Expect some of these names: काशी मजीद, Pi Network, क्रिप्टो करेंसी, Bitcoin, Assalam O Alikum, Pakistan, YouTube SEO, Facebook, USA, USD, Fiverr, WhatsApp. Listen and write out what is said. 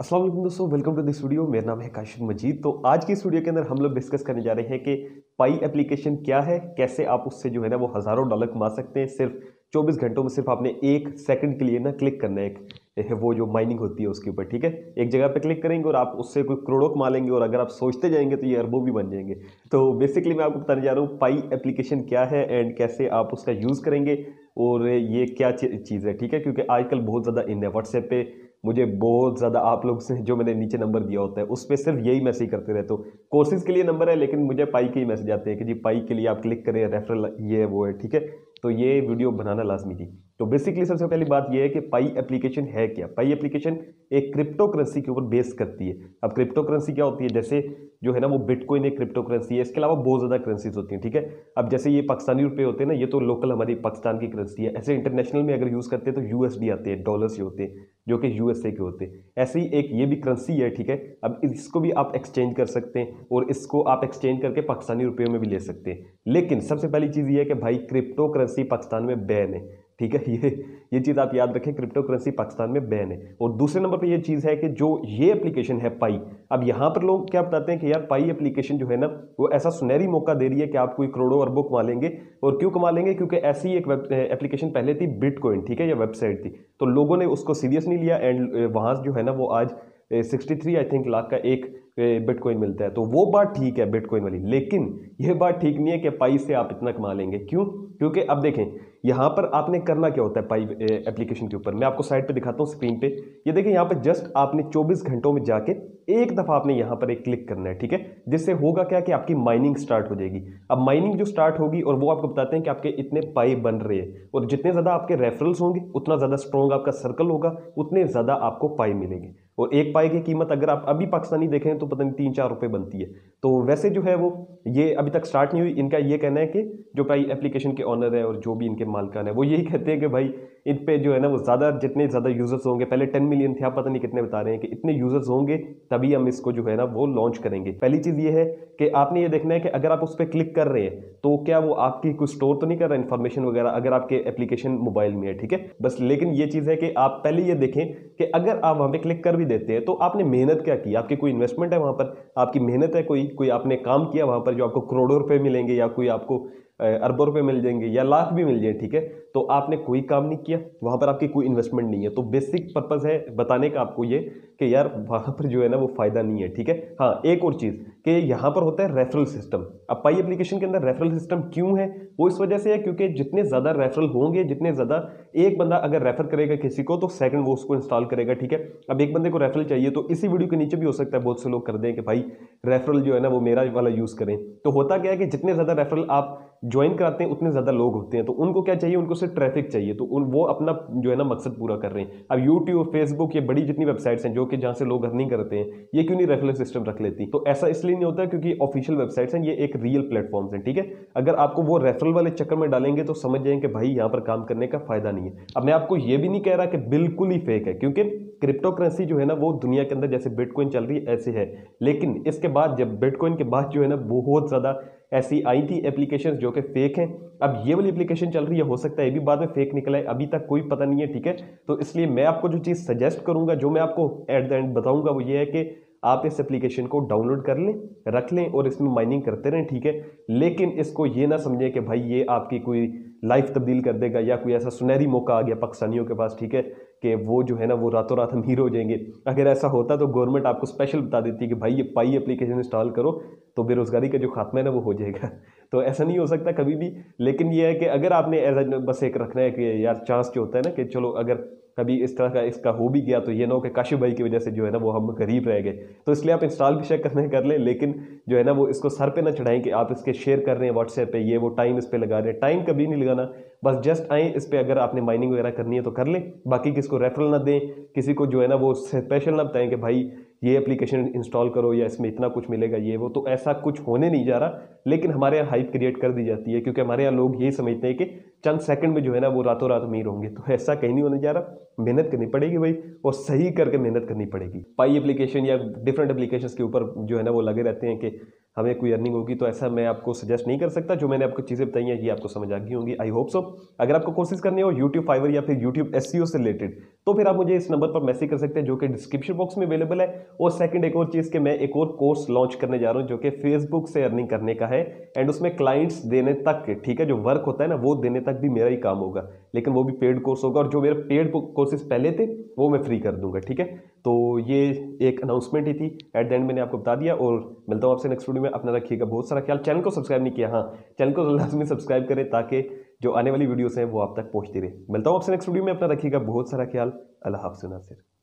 अस्सलाम वालेकुम दोस्तों, वेलकम टू दिस वीडियो। मेरा नाम है काशी मजीद। तो आज की इस वीडियो के अंदर हम लोग डिस्कस करने जा रहे हैं कि पाई एप्लीकेशन क्या है, कैसे आप उससे जो है ना वो हज़ारों डॉलर कमा सकते हैं। सिर्फ 24 घंटों में सिर्फ आपने 1 सेकंड के लिए ना क्लिक करना है, वो जो माइनिंग होती है उसके ऊपर, ठीक है। एक जगह पे क्लिक करेंगे और आप उससे कोई करोड़ों कमा लेंगे, और अगर आप सोचते जाएंगे तो ये अरबों भी बन जाएंगे। तो बेसिकली मैं आपको बताने जा रहा हूँ पाई एप्लीकेशन क्या है एंड कैसे आप उसका यूज़ करेंगे और ये क्या चीज़ है, ठीक है। क्योंकि आजकल बहुत ज़्यादा इन है व्हाट्सएप पे, मुझे बहुत ज़्यादा आप लोग से जो मैंने नीचे नंबर दिया होता है उस पर सिर्फ यही मैसेज करते रहते हो। कोर्सेज़ के लिए नंबर है लेकिन मुझे पाई के ही मैसेज आते हैं कि जी पाई के लिए आप क्लिक करें, रेफरल ये वो है, ठीक है। तो ये वीडियो बनाना लाजमी थी। तो बेसिकली सबसे पहली बात ये है कि पाई एप्लीकेशन है क्या। पाई एप्लीकेशन एक क्रिप्टो करेंसी के ऊपर बेस करती है। अब क्रिप्टो करेंसी क्या होती है, जैसे जो है ना वो बिटकॉइन एक क्रिप्टो करेंसी है, इसके अलावा बहुत ज़्यादा करेंसीज होती हैं, ठीक है। अब जैसे ये पाकिस्तानी रुपये होते हैं ना, ये तो लोकल हमारी पाकिस्तान की करेंसी है। ऐसे इंटरनेशनल में अगर यूज़ करते हैं तो USD आते हैं, डॉलर्स ये होते हैं जो कि USA के होते हैं। ऐसे ही एक ये भी करेंसी है, ठीक है। अब इसको भी आप एक्सचेंज कर सकते हैं और इसको आप एक्सचेंज करके पाकिस्तानी रुपये में भी ले सकते हैं। लेकिन सबसे पहली चीज़ ये है कि भाई क्रिप्टो करेंसी पाकिस्तान में बैन है, ठीक है। ये चीज़ आप याद रखें, क्रिप्टो करेंसी पाकिस्तान में बैन है। और दूसरे नंबर पे ये चीज़ है कि जो ये एप्लीकेशन है पाई, अब यहाँ पर लोग क्या बताते हैं कि यार पाई एप्लीकेशन जो है ना वो ऐसा सुनहरी मौका दे रही है कि आप कोई करोड़ों अरबों कमा लेंगे। और क्यों कमा लेंगे, क्योंकि ऐसी एक एप्लीकेशन पहले थी बिटकॉइन, ठीक है, या वेबसाइट थी, तो लोगों ने उसको सीरियस नहीं लिया एंड वहाँ जो है ना वो आज 63 आई थिंक लाख का एक बिटकॉइन मिलता है। तो वो बात ठीक है बिटकॉइन वाली, लेकिन यह बात ठीक नहीं है कि पाई से आप इतना कमा लेंगे। क्यों? क्योंकि अब देखें यहाँ पर आपने करना क्या होता है पाई एप्लीकेशन के ऊपर। मैं आपको साइड पे दिखाता हूँ स्क्रीन पे, ये देखिए यहाँ पर जस्ट आपने 24 घंटों में जाके एक दफ़ा आपने यहाँ पर एक क्लिक करना है, ठीक है। जिससे होगा क्या कि आपकी माइनिंग स्टार्ट हो जाएगी। अब माइनिंग जो स्टार्ट होगी, और वो आपको बताते हैं कि आपके इतने पाई बन रहे हैं, और जितने ज़्यादा आपके रेफरल्स होंगे उतना ज़्यादा स्ट्रॉन्ग आपका सर्कल होगा, उतने ज़्यादा आपको पाई मिलेंगे। और एक पाई की कीमत अगर आप अभी पाकिस्तानी देखें तो पता नहीं 3-4 रुपये बनती है। तो वैसे जो है वो ये अभी तक स्टार्ट नहीं हुई। इनका ये कहना है कि जो पाई एप्लीकेशन के ऑनर है और जो भी इनके मालकान है वो यही कहते हैं कि भाई इन पे जो है ना वो ज़्यादा, जितने ज़्यादा यूज़र्स होंगे, पहले 10 मिलियन थे, आप पता नहीं कितने बता रहे हैं कि इतने यूज़र्स होंगे तभी हम इसको जो है ना वो लॉन्च करेंगे। पहली चीज़ ये है कि आपने ये देखना है कि अगर आप उस पर क्लिक कर रहे हैं तो क्या वो आपकी कुछ स्टोर तो नहीं कर रहा इन्फॉर्मेशन वगैरह, अगर आपके एप्लीकेशन मोबाइल में है, ठीक है। बस लेकिन ये चीज़ है कि आप पहले ये देखें कि अगर आप वहाँ पर क्लिक कर भी देते हैं तो आपने मेहनत क्या की, आपकी कोई इन्वेस्टमेंट है वहाँ पर, आपकी मेहनत है, कोई आपने काम किया वहाँ पर जो आपको करोड़ों रुपए मिलेंगे, या कोई आपको अरबों रुपए मिल जाएंगे या लाख भी मिल जाए, ठीक है। तो आपने कोई काम नहीं किया वहाँ पर, आपकी कोई इन्वेस्टमेंट नहीं है। तो बेसिक पर्पस है बताने का आपको ये कि यार वहाँ पर जो है ना वो फ़ायदा नहीं है, ठीक है। हाँ, एक और चीज़ कि यहाँ पर होता है रेफरल सिस्टम। अब पाई एप्लीकेशन के अंदर रेफरल सिस्टम क्यों है, वो इस वजह से है क्योंकि जितने ज़्यादा रेफरल होंगे, जितने ज़्यादा एक बंदा अगर रेफर करेगा किसी को तो सेकंड वो उसको इंस्टॉल करेगा, ठीक है। अब एक बंदे को रेफरल चाहिए तो इसी वीडियो के नीचे भी हो सकता है बहुत से लोग कर दें कि भाई रेफरल जो है ना वो मेरा वाला यूज़ करें। तो होता क्या है कि जितने ज़्यादा रेफरल आप ज्वाइन कराते हैं उतने ज़्यादा लोग होते हैं, तो उनको क्या चाहिए, उनको सिर्फ ट्रैफिक चाहिए, तो वो अपना जो है ना मकसद पूरा कर रहे हैं। अब YouTube, Facebook, ये बड़ी जितनी वेबसाइट्स हैं जो कि जहाँ से लोग अर्निंग करते हैं, ये क्यों नहीं रेफरल सिस्टम रख लेती? तो ऐसा इसलिए नहीं होता क्योंकि ऑफिशियल वेबसाइट्स हैं, ये एक रियल प्लेटफॉर्म्स हैं, ठीक है। अगर आपको वो रेफरल वाले चक्कर में डालेंगे तो समझ जाएंगे कि भाई यहाँ पर काम करने का फ़ायदा नहीं है। अब मैं आपको ये भी नहीं कह रहा कि बिल्कुल ही फेक है, क्योंकि क्रिप्टो करेंसी जो है ना वो दुनिया के अंदर जैसे बिटकॉइन चल रही है ऐसे है। लेकिन इसके बाद, जब बिटकॉइन के बाद जो है ना बहुत ज़्यादा ऐसी आई थी एप्लीकेशन जो कि फेक हैं। अब ये वाली एप्लीकेशन चल रही है, हो सकता है ये भी बाद में फेक निकला है, अभी तक कोई पता नहीं है, ठीक है। तो इसलिए मैं आपको जो चीज़ सजेस्ट करूंगा, जो मैं आपको एट द एंड बताऊंगा, वो ये है कि आप इस एप्लीकेशन को डाउनलोड कर लें, रख लें और इसमें माइनिंग करते रहें, ठीक है। लेकिन इसको ये ना समझें कि भाई ये आपकी कोई लाइफ तब्दील कर देगा या कोई ऐसा सुनहरी मौका आ गया पाकिस्तानियों के पास, ठीक है, कि वो जो है ना वो रातों रात अमीर हो जाएंगे। अगर ऐसा होता तो गवर्नमेंट आपको स्पेशल बता देती कि भाई ये पाई एप्लीकेशन इंस्टॉल करो तो बेरोज़गारी का जो खात्मा है ना वो हो जाएगा। तो ऐसा नहीं हो सकता कभी भी। लेकिन ये है कि अगर आपने एज ए बस एक रखना है कि यार चांस जो होता है ना कि चलो अगर कभी इस तरह का इसका हो भी गया तो ये ना हो कि काशी भाई की वजह से जो है ना वो हम गरीब रह गए, तो इसलिए आप इंस्टॉल भी शेयर करना कर लें, लेकिन जो है ना वो इसको सर पे ना चढ़ाएं कि आप इसके शेयर कर रहे हैं व्हाट्सएप पे, ये वो टाइम इस पे लगा रहे हैं। टाइम कभी नहीं लगाना, बस जस्ट आएँ इस पर, अगर आपने माइनिंग वगैरह करनी है तो कर लें, बाकी किसको रेफरल ना दें, किसी को जो है ना वो स्पेशल ना बताएं कि भाई ये एप्लीकेशन इंस्टॉल करो या इसमें इतना कुछ मिलेगा ये वो, तो ऐसा कुछ होने नहीं जा रहा। लेकिन हमारे यहाँ हाइप क्रिएट कर दी जाती है क्योंकि हमारे यहाँ लोग यही समझते हैं कि चंद सेकंड में जो है ना वो रातों रात अमीर होंगे। तो ऐसा कहीं नहीं होने जा रहा, मेहनत करनी पड़ेगी भाई, और सही करके मेहनत करनी पड़ेगी। पाई एप्लीकेशन या डिफरेंट एप्लीकेशंस के ऊपर जो है ना वो लगे रहते हैं कि हमें कोई अर्निंग होगी, तो ऐसा मैं आपको सजेस्ट नहीं कर सकता। जो मैंने आपको चीज़ें बताई हैं ये आपको समझ आ गई होंगी, आई होप सो। अगर आपको कोर्सेज करने हो YouTube फाइवर या फिर YouTube SEO से रिलेटेड, तो फिर आप मुझे इस नंबर पर मैसेज कर सकते हैं जो कि डिस्क्रिप्शन बॉक्स में अवेलेबल है। और सेकंड एक और चीज़ कि मैं एक और कोर्स लॉन्च करने जा रहा हूँ जो कि फेसबुक से अर्निंग करने का है, एंड उसमें क्लाइंट्स देने तक, ठीक है, जो वर्क होता है ना वो देने तक भी मेरा ही काम होगा, लेकिन वो भी पेड कोर्स होगा। और जो मेरे पेड कोर्सेज पहले थे वो मैं फ्री कर दूंगा, ठीक है। तो ये एक अनाउंसमेंट ही थी, एट द एंड मैंने आपको बता दिया। और मिलता हूँ आपसे नेक्स्ट वीडियो में, अपना रखिएगा बहुत सारा ख्याल। चैनल को सब्सक्राइब नहीं किया, हाँ चैनल को लाजमी सब्सक्राइब करें ताकि जो आने वाली वीडियोस हैं वो आप तक पहुँचती रहे। मिलता हूँ आपसे नेक्स्ट वीडियो में, अपना रखिएगा बहुत सारा ख्याल। अल्लाह हाफ़िज़।